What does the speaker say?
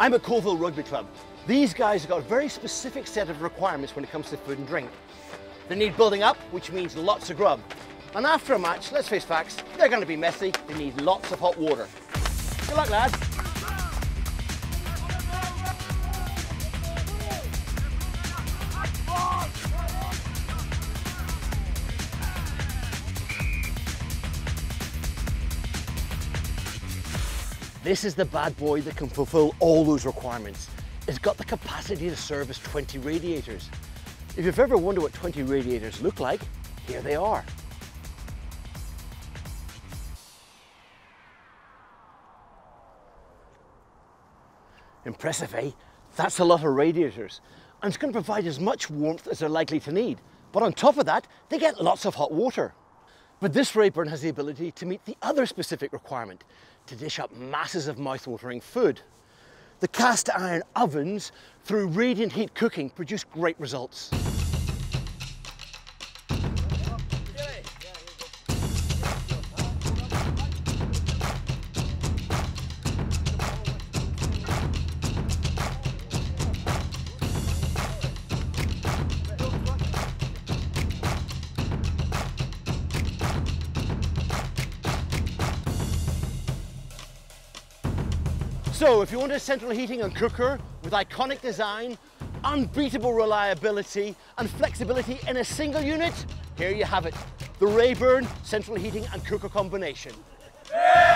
I'm at Colville Rugby Club. These guys have got a very specific set of requirements when it comes to food and drink. They need building up, which means lots of grub. And after a match, let's face facts, they're going to be messy. They need lots of hot water. Good luck, lads. This is the bad boy that can fulfill all those requirements. It's got the capacity to service 20 radiators. If you've ever wondered what 20 radiators look like, here they are. Impressive, eh? That's a lot of radiators. And it's going to provide as much warmth as they're likely to need. But on top of that, they get lots of hot water. But this Rayburn has the ability to meet the other specific requirement, to dish up masses of mouth-watering food. The cast iron ovens, through radiant heat cooking, produce great results. So if you want a central heating and cooker with iconic design, unbeatable reliability and flexibility in a single unit, here you have it. The Rayburn central heating and cooker combination. Yeah!